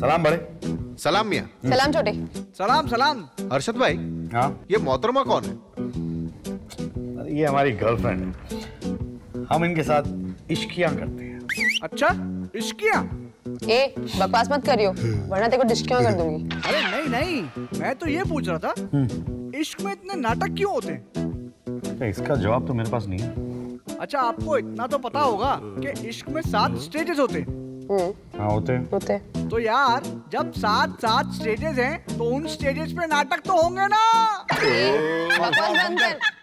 सलाम बड़े। सलाम मियां। सलाम छोटे। सलाम सलाम। अर्शद भाई। हाँ? ये मोहतरमा कौन है? ये हमारी गर्लफ्रेंड है, हम इनके साथ इश्कियां करते हैं। अच्छा इश्कियां? ए बकवास मत करियो वरना तेरे को डिश्कियां कर दूंगी। अरे नहीं नहीं, मैं तो ये पूछ रहा था इश्क में इतने नाटक क्यों होते हैं? इसका जवाब तो मेरे पास नहीं है। अच्छा आपको इतना तो पता होगा कि इश्क में 7 स्टेजेस होते हैं। हाँ होते। तो यार जब 7 स्टेजेस हैं तो उन स्टेजेस पे नाटक तो होंगे ना।